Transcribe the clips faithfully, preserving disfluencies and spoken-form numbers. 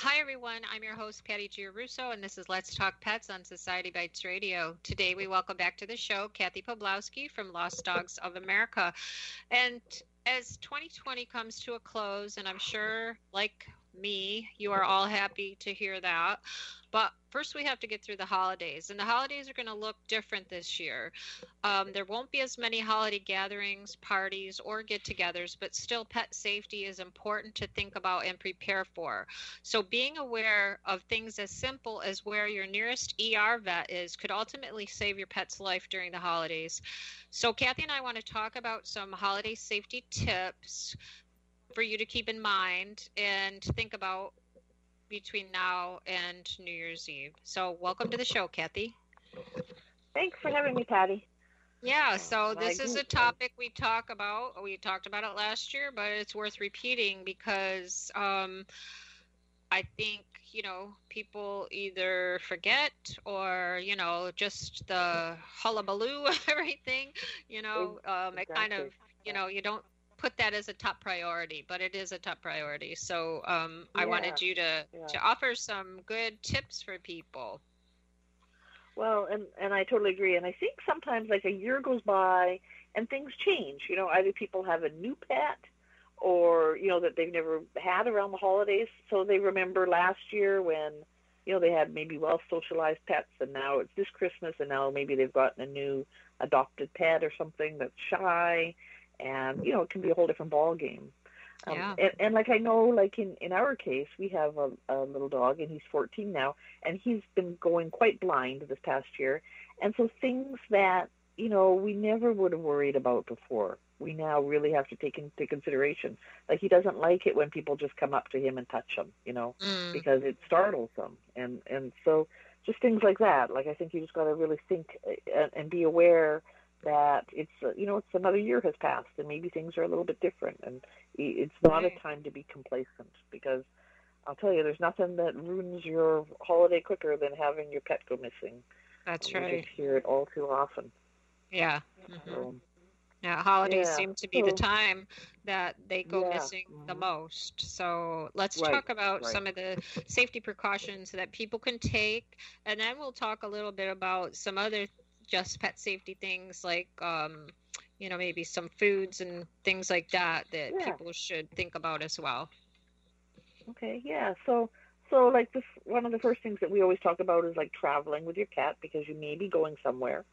Hi, everyone. I'm your host, Patty Giarrusso, and this is Let's Talk Pets on Society Bites Radio. Today, we welcome back to the show Kathy Pobloskie from Lost Dogs of America. And as twenty twenty comes to a close, and I'm sure, like me, you are all happy to hear that. But first, we have to get through the holidays, and the holidays are going to look different this year. Um, there won't be as many holiday gatherings, parties, or get-togethers, but still pet safety is important to think about and prepare for. So being aware of things as simple as where your nearest E R vet is could ultimately save your pet's life during the holidays. So Kathy and I want to talk about some holiday safety tips for you to keep in mind and think about between now and New Year's Eve. So welcome to the show, Kathy. Thanks for having me, Patty. Yeah, so this is a topic we talk about. We talked about it last year, but it's worth repeating because um, I think, you know, people either forget or, you know, just the hullabaloo of everything, you know, um, it kind of, you know, you don't put that as a top priority, but it is a top priority. So um, I yeah, wanted you to, yeah. to offer some good tips for people. Well, and, and I totally agree. And I think sometimes like a year goes by and things change. You know, either people have a new pet or, you know, that they've never had around the holidays. So they remember last year when, you know, they had maybe well-socialized pets and now it's this Christmas and now maybe they've gotten a new adopted pet or something that's shy. And, you know, it can be a whole different ball game. Um, yeah. and, and, like, I know, like, in, in our case, we have a, a little dog, and he's fourteen now, and he's been going quite blind this past year. And so things that, you know, we never would have worried about before, we now really have to take into consideration. Like, he doesn't like it when people just come up to him and touch him, you know, mm. because it startles them. And, and so just things like that. Like, I think you just got to really think and, and be aware that it's, you know, it's another year has passed and maybe things are a little bit different and it's not a time to be complacent because I'll tell you, there's nothing that ruins your holiday quicker than having your pet go missing. That's um, right. You just hear it all too often. Yeah. Mm-hmm. So, yeah, holidays yeah. seem to be so, the time that they go yeah. missing the most. So let's right, talk about right. some of the safety precautions that people can take, and then we'll talk a little bit about some other just pet safety things like, um, you know, maybe some foods and things like that that yeah. people should think about as well. Okay, yeah. So, so like this, one of the first things that we always talk about is like traveling with your cat because you may be going somewhere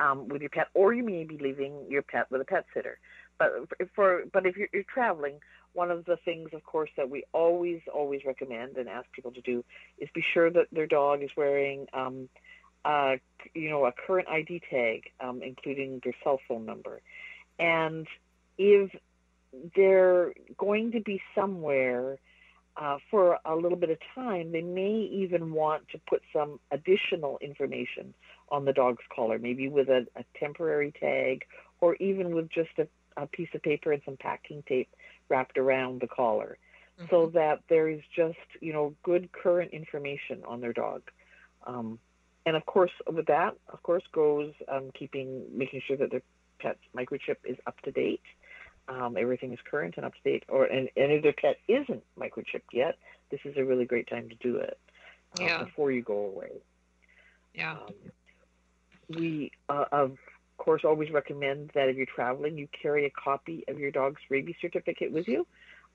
um, with your pet, or you may be leaving your pet with a pet sitter. But for but if you're, you're traveling, one of the things, of course, that we always always recommend and ask people to do is be sure that their dog is wearing Um, Uh, you know, a current I D tag, um, including their cell phone number. And if they're going to be somewhere uh, for a little bit of time, they may even want to put some additional information on the dog's collar, maybe with a, a temporary tag or even with just a, a piece of paper and some packing tape wrapped around the collar mm-hmm. so that there is just, you know, good current information on their dog. Um And, of course, with that, of course, goes um, keeping, making sure that their pet's microchip is up to date. Um, everything is current and up to date. Or and, and if their pet isn't microchipped yet, this is a really great time to do it um, yeah. before you go away. Yeah. Um, we, uh, of course, always recommend that if you're traveling, you carry a copy of your dog's rabies certificate with you.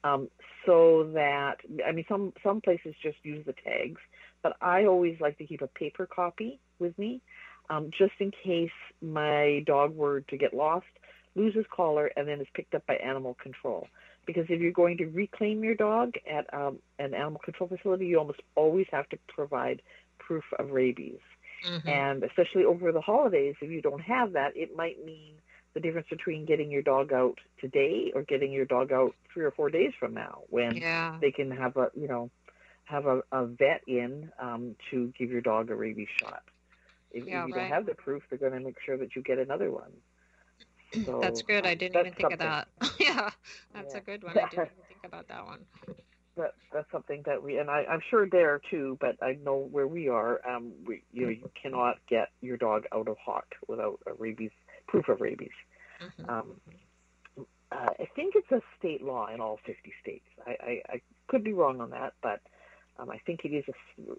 Um, so that, I mean, some, some places just use the tags, but I always like to keep a paper copy with me, um, just in case my dog were to get lost, lose his collar, and then is picked up by animal control. Because if you're going to reclaim your dog at um, an animal control facility, you almost always have to provide proof of rabies. Mm-hmm. And especially over the holidays, if you don't have that, it might mean the difference between getting your dog out today or getting your dog out three or four days from now when yeah. they can have a, you know, have a, a vet in um, to give your dog a rabies shot. If, yeah, if you right. don't have the proof, they're going to make sure that you get another one. So, that's good. Um, I didn't even think something. of that. yeah, that's yeah. a good one. I didn't even think about that one. That, that's something that we, and I, I'm sure there too, but I know where we are, um, we, you know, you cannot get your dog out of hock without a rabies proof of rabies. Mm-hmm. Um, uh, I think it's a state law in all fifty states. I, I, I could be wrong on that, but Um, I think it is a,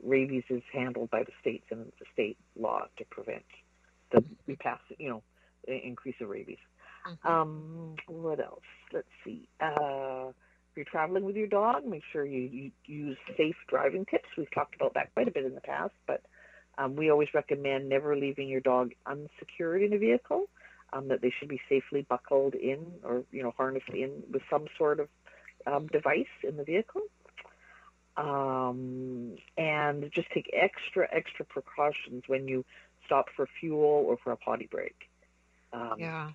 rabies is handled by the states and the state law to prevent the repass, you know, increase of rabies. Mm-hmm. Um, what else? Let's see. Uh, if you're traveling with your dog, make sure you, you use safe driving tips. We've talked about that quite a bit in the past, but um, we always recommend never leaving your dog unsecured in a vehicle, um, that they should be safely buckled in or, you know, harnessed in with some sort of um, device in the vehicle. Um, and just take extra, extra precautions when you stop for fuel or for a potty break. Um, yeah.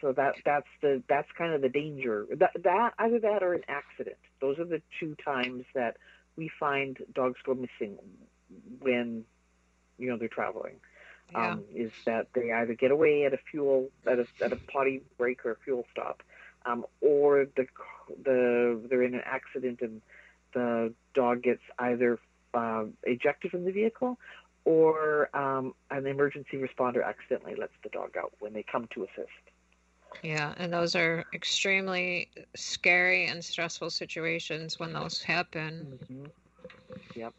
So that, that's the, that's kind of the danger that, that either that or an accident. Those are the two times that we find dogs go missing when, you know, they're traveling, yeah. um, is that they either get away at a fuel, at a, at a potty break or a fuel stop, um, or the, the, they're in an accident and the dog gets either uh, ejected from the vehicle or um, an emergency responder accidentally lets the dog out when they come to assist. Yeah, and those are extremely scary and stressful situations when those happen. Mm-hmm. Yep.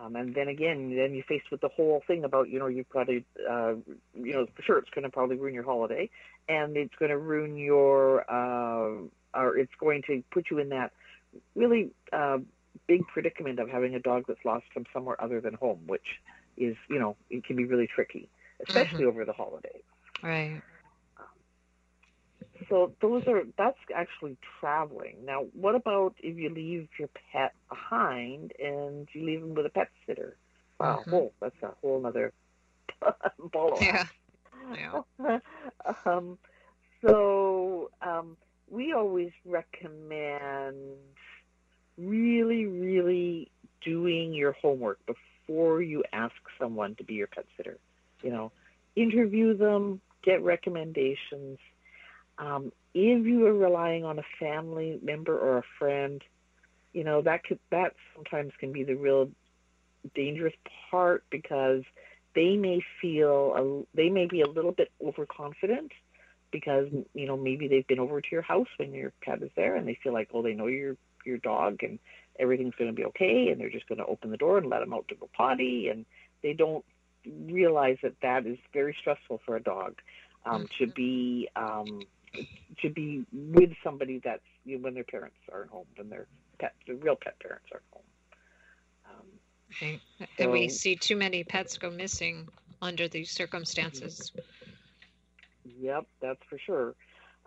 Um, and then again, then you're faced with the whole thing about, you know, you've got to, uh, you know, sure, it's going to probably ruin your holiday, and it's going to ruin your, uh, or it's going to put you in that really uh, big predicament of having a dog that's lost from somewhere other than home, which is, you know, it can be really tricky, especially mm-hmm. over the holidays. Right. Um, so those are, that's actually traveling. Now, what about if you leave your pet behind and you leave him with a pet sitter? Wow. Mm-hmm. Whoa, that's a whole nother ball of yeah. yeah. um, so, um, we always recommend really, really doing your homework before you ask someone to be your pet sitter. You know, interview them, get recommendations. Um, if you are relying on a family member or a friend, you know, that could, that sometimes can be the real dangerous part because they may feel, a, they may be a little bit overconfident. Because, you know, maybe they've been over to your house when your pet is there and they feel like, oh, they know your your dog and everything's going to be okay and they're just going to open the door and let them out to go potty. And they don't realize that that is very stressful for a dog um, to be um, to be with somebody that's, you know, when their parents aren't home, when their pet, their real pet parents aren't home. Um, okay. so, and we see too many pets go missing under these circumstances. Yep, that's for sure.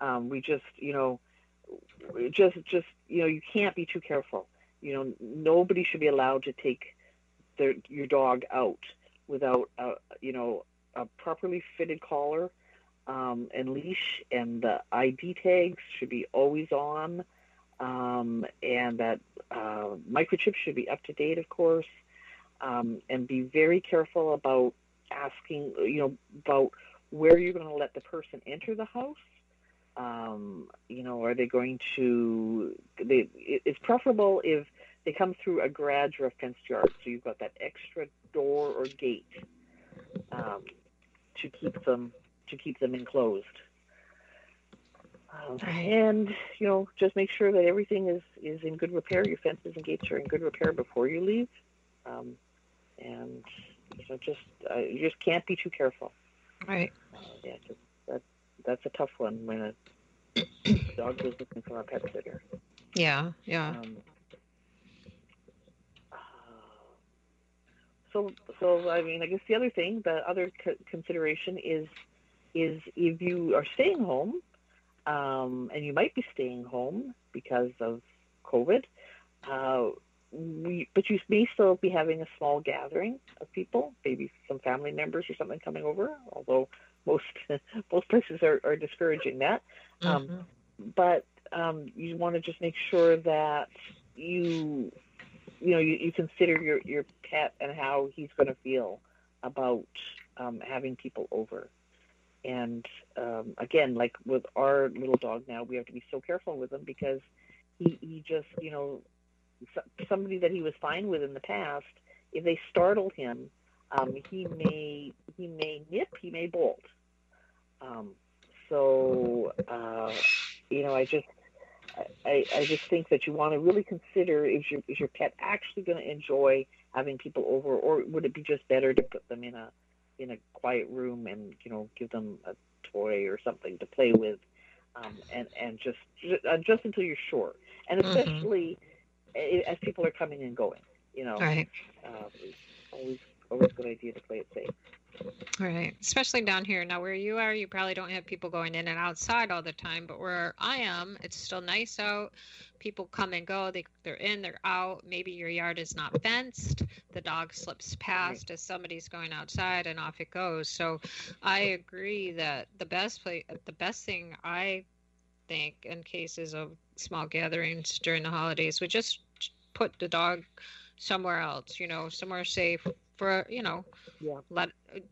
Um, we just, you know, just, just, you know, you can't be too careful. You know, nobody should be allowed to take their, your dog out without, a, you know, a properly fitted collar um, and leash, and the I D tags should be always on, um, and that uh, microchip should be up to date, of course, um, and be very careful about asking, you know, about where you're going to let the person enter the house. Um, you know, are they going to, they, it's preferable if they come through a garage or a fenced yard. So you've got that extra door or gate um, to keep them, to keep them enclosed. Um, and, you know, just make sure that everything is, is in good repair. Your fences and gates are in good repair before you leave. Um, and, you know, just, uh, you just can't be too careful. Right. Uh, yeah, just, that, that's a tough one when a dog goes looking for a pet sitter. Yeah, yeah. Um, uh, so, so I mean, I guess the other thing, the other co- consideration is, is if you are staying home, um, and you might be staying home because of COVID, uh, We, but you may still be having a small gathering of people, maybe some family members or something coming over, although most most places are, are discouraging that. Mm-hmm. Um, but um, you want to just make sure that you, you know, you, you consider your, your pet and how he's going to feel about um, having people over. And um, again, like with our little dog now, we have to be so careful with him because he, he just, you know, somebody that he was fine with in the past, if they startle him, um, he may he may nip, he may bolt. Um, so, uh, you know, I just I, I just think that you want to really consider, is your, is your pet actually going to enjoy having people over, or would it be just better to put them in a in a quiet room and, you know, give them a toy or something to play with, um, and, and just uh, just until you're sure. And especially mm-hmm. as people are coming and going, you know, right. um, it's always, always a good idea to play it safe. Right, especially down here. Now, where you are, you probably don't have people going in and outside all the time, but where I am, it's still nice out. People come and go. They, they're in, they're out. Maybe your yard is not fenced. The dog slips past right. as somebody's going outside, and off it goes. So I agree that the best play, the best thing I think in cases of small gatherings during the holidays would just put the dog somewhere else, you know, somewhere safe. For, you know, yeah. let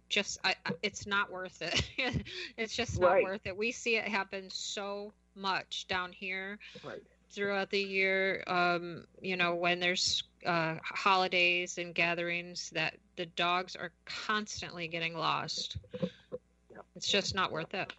just I, it's not worth it. It's just not right. worth it. We see it happen so much down here right. throughout the year. Um, you know, when there's uh, holidays and gatherings, that the dogs are constantly getting lost. Yeah. It's just not worth it.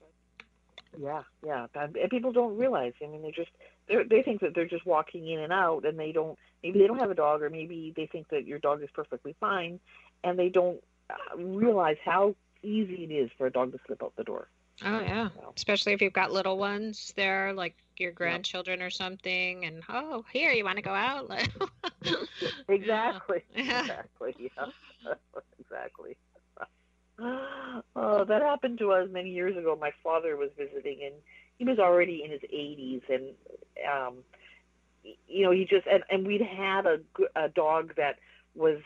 Yeah, yeah. And people don't realize. I mean, they just they they think that they're just walking in and out, and they don't. Maybe they don't have a dog, or maybe they think that your dog is perfectly fine, and they don't uh, realize how easy it is for a dog to slip out the door. Oh, yeah. So. Especially if you've got little ones there, like your grandchildren yep. or something, and, oh, here, you want to go out? Exactly. Yeah. Exactly. Yeah. Exactly. Oh, that happened to us many years ago. My father was visiting, and he was already in his eighties, and um you know, he just, and, and we'd had a, a dog that was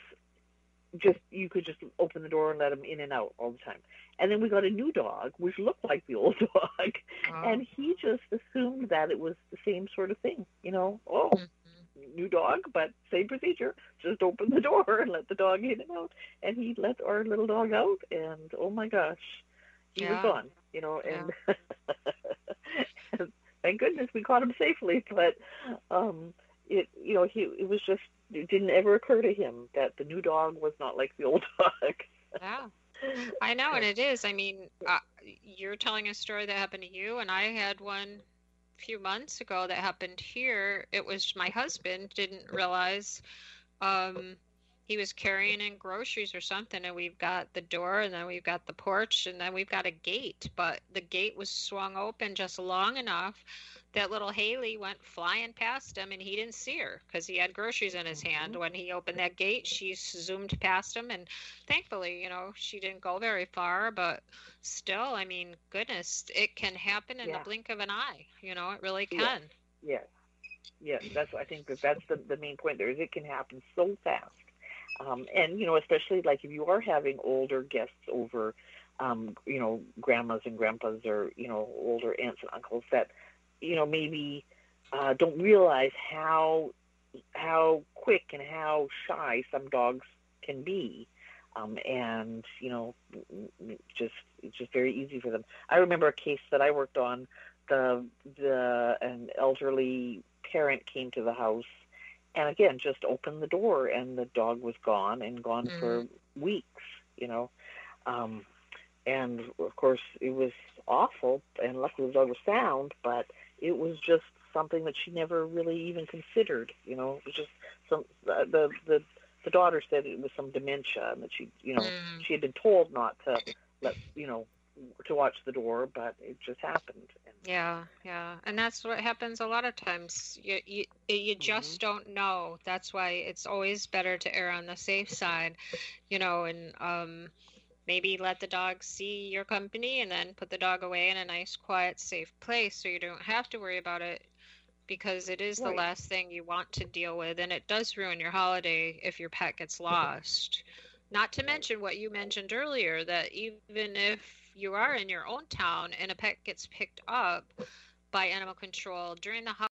just, you could just open the door and let him in and out all the time. And then we got a new dog, which looked like the old dog. Oh. And he just assumed that it was the same sort of thing, you know, oh, mm-hmm. new dog, but same procedure. Just open the door and let the dog in and out. And he let our little dog out, and oh my gosh, he yeah. was gone, you know, and, yeah. and thank goodness we caught him safely, but um, it you know he it was just it didn't ever occur to him that the new dog was not like the old dog. Yeah, I know, and it is. I mean, uh, you're telling a story that happened to you, and I had one a few months ago that happened here. It was my husband didn't realize um, he was carrying in groceries or something, and we've got the door, and then we've got the porch, and then we've got a gate, but the gate was swung open just long enough that little Haley went flying past him, and he didn't see her because he had groceries in his hand. When he opened that gate, she zoomed past him, and thankfully, you know, she didn't go very far, but still, I mean, goodness, it can happen in yeah. the blink of an eye, you know, it really can. Yeah, yeah, yeah. That's, I think that that's the, the main point there, is it can happen so fast. Um, and, you know, especially like if you are having older guests over, um, you know, grandmas and grandpas, or, you know, older aunts and uncles that, you know, maybe uh, don't realize how how quick and how shy some dogs can be. Um, and, you know, just it's just very easy for them. I remember a case that I worked on. The, the an elderly parent came to the house. And again, just opened the door, and the dog was gone, and gone mm-hmm. for weeks, you know. Um, and, of course, it was awful, and luckily the dog was found, but it was just something that she never really even considered, you know. It was just some, uh, the, the the daughter said it was some dementia, and that she, you know, mm-hmm. she had been told not to let, you know, to watch the door, but it just happened. Yeah, yeah, and that's what happens a lot of times. You you, you just mm-hmm. don't know. That's why it's always better to err on the safe side, you know, and um, maybe let the dog see your company and then put the dog away in a nice, quiet, safe place so you don't have to worry about it, because it is right. the last thing you want to deal with, and it does ruin your holiday if your pet gets lost. Not to mention what you mentioned earlier, that even if you are in your own town and a pet gets picked up by animal control during the holidays,